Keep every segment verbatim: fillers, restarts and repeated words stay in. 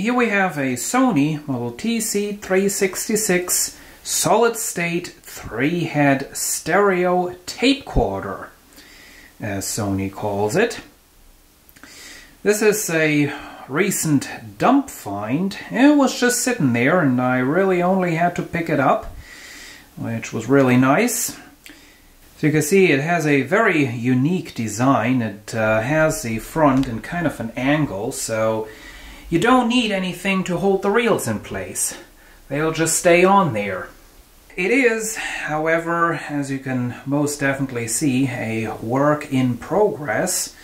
Here we have a Sony model T C three sixty-six solid-state three-head stereo tape quarter, as Sony calls it. This is a recent dump find. It was just sitting there and I really only had to pick it up, which was really nice. So you can see it has a very unique design. It uh, has the front in kind of an angle, so you don't need anything to hold the reels in place. They'll just stay on there. It is, however, as you can most definitely see, a work in progress.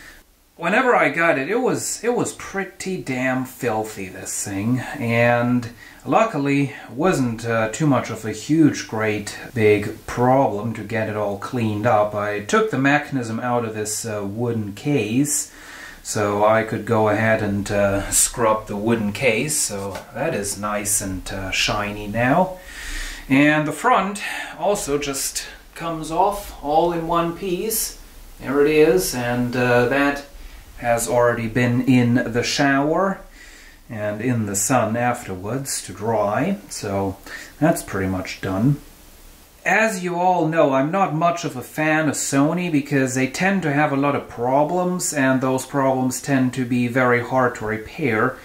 Whenever I got it, it was, it was pretty damn filthy, this thing, and luckily wasn't uh, too much of a huge, great, big problem to get it all cleaned up. I took the mechanism out of this uh, wooden case, so I could go ahead and uh, scrub the wooden case, so that is nice and uh, shiny now. And the front also just comes off all in one piece. There it is, and uh, that has already been in the shower and in the sun afterwards to dry, so that's pretty much done. As you all know, I'm not much of a fan of Sony because they tend to have a lot of problems, and those problems tend to be very hard to repair.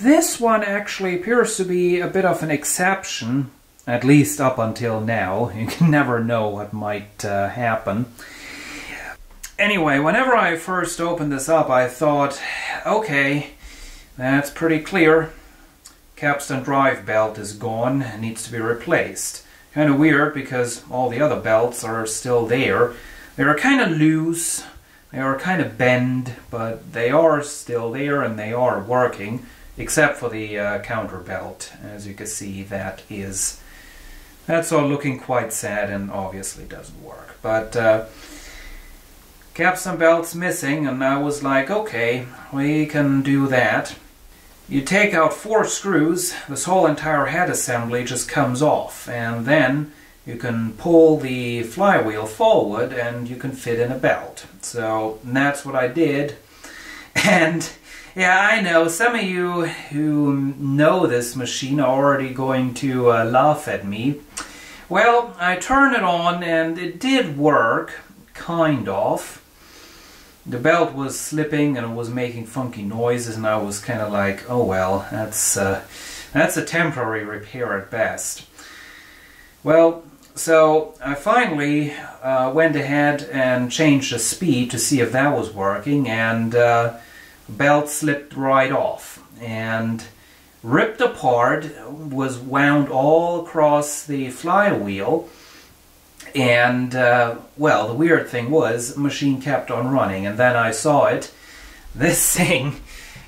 This one actually appears to be a bit of an exception, at least up until now. You can never know what might uh, happen. Anyway, whenever I first opened this up, I thought, okay, that's pretty clear. Capstan drive belt is gone and needs to be replaced. Kind of weird because all the other belts are still there. They are kind of loose, they are kind of bent, but they are still there and they are working, except for the uh, counter belt. As you can see, that is, that's all looking quite sad and obviously doesn't work. But uh, capstan belt's missing, and I was like, okay, we can do that. You take out four screws, this whole entire head assembly just comes off, and then you can pull the flywheel forward and you can fit in a belt. So that's what I did. And yeah, I know some of you who know this machine are already going to uh, laugh at me. Well, I turned it on and it did work, kind of. The belt was slipping and it was making funky noises, and I was kind of like, oh well, that's uh, that's a temporary repair at best. Well, so I finally uh, went ahead and changed the speed to see if that was working, and uh, the belt slipped right off and ripped apart, was wound all across the flywheel. And, uh, well, the weird thing was, the machine kept on running, and then I saw it. This thing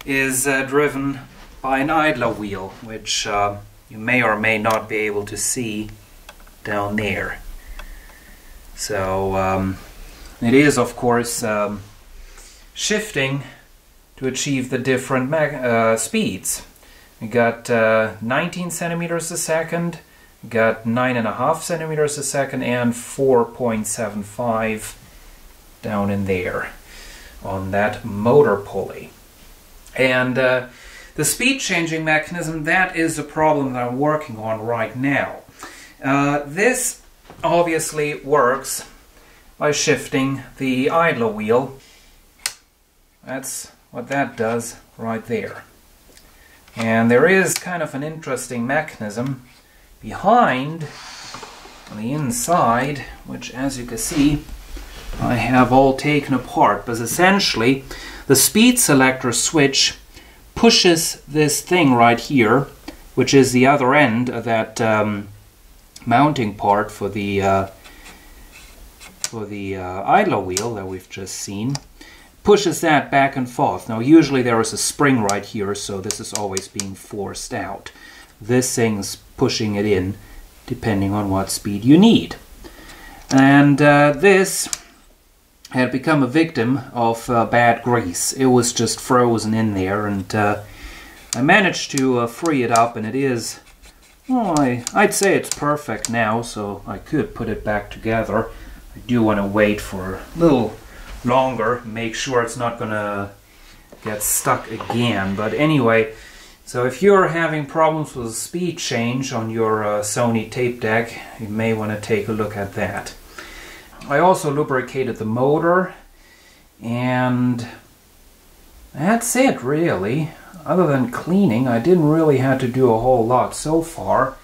is uh, driven by an idler wheel, which uh, you may or may not be able to see down there. So, um, it is, of course, um, shifting to achieve the different mag uh, speeds. We got uh, nineteen centimeters a second, got nine and a half centimeters a second, and four point seven five down in there on that motor pulley. And uh, the speed changing mechanism, that is the problem that I'm working on right now. Uh, this obviously works by shifting the idler wheel. That's what that does right there. And there is kind of an interesting mechanism behind, on the inside, which, as you can see, I have all taken apart, but essentially the speed selector switch pushes this thing right here, which is the other end of that um, mounting part for the uh, for the uh, idler wheel that we've just seen, pushes that back and forth. Now usually there is a spring right here, so this is always being forced out. This thing's pushing it in depending on what speed you need. And uh, this had become a victim of uh, bad grease. It was just frozen in there, and uh, I managed to uh, free it up, and it is, well, I, I'd say it's perfect now, so I could put it back together. I do want to wait for a little longer, make sure it's not gonna get stuck again, but anyway, So if you're having problems with speed change on your uh, Sony tape deck, you may want to take a look at that. I also lubricated the motor, and that's it really. Other than cleaning, I didn't really have to do a whole lot so far.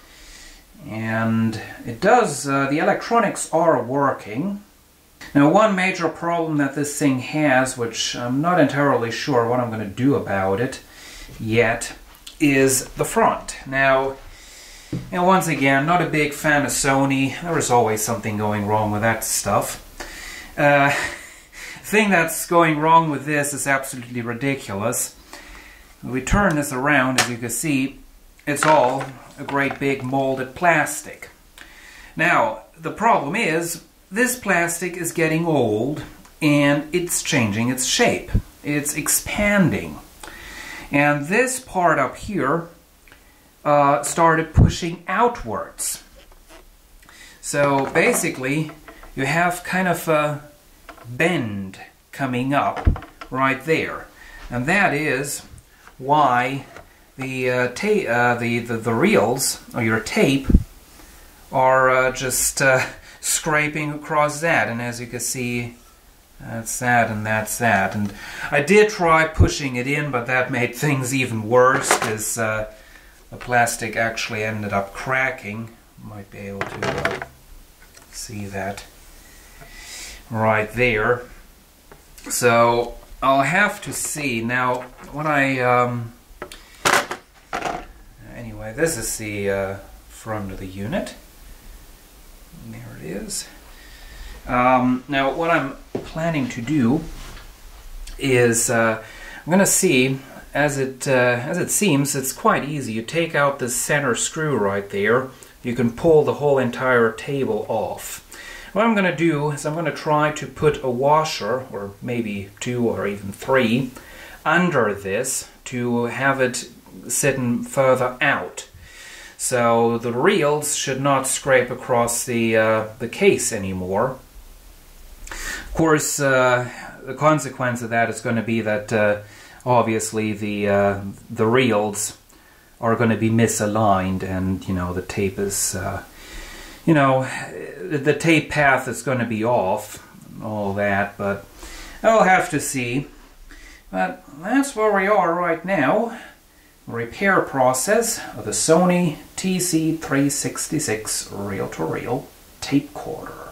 And it does, uh, the electronics are working. Now, one major problem that this thing has, which I'm not entirely sure what I'm going to do about it yet, is the front. Now, you know, once again, not a big fan of Sony. There is always something going wrong with that stuff. Uh, the thing that's going wrong with this is absolutely ridiculous. When we turn this around, as you can see, it's all a great big molded plastic. Now, the problem is, this plastic is getting old and it's changing its shape. It's expanding. And this part up here uh, started pushing outwards. So basically, you have kind of a bend coming up right there. And that is why the, uh, ta uh, the, the, the reels, or your tape, are uh, just... Uh, scraping across that, and as you can see, that's that and that's that. And I did try pushing it in, but that made things even worse, because uh, the plastic actually ended up cracking. Might be able to uh, see that right there. So I'll have to see. Now, when I... Um, anyway, this is the uh, front of the unit. There it is. Um, now, what I'm planning to do is uh, I'm going to see, as it uh, as it seems, it's quite easy. You take out this center screw right there. You can pull the whole entire table off. What I'm going to do is I'm going to try to put a washer, or maybe two or even three, under this to have it sitting further out. So the reels should not scrape across the uh, the case anymore. Of course, uh, the consequence of that is going to be that uh, obviously the uh, the reels are going to be misaligned, and you know the tape is uh, you know the tape path is going to be off, and all that. But I'll have to see. But that's where we are right now. Repair process of the Sony T C three sixty-six reel-to-reel tape corder.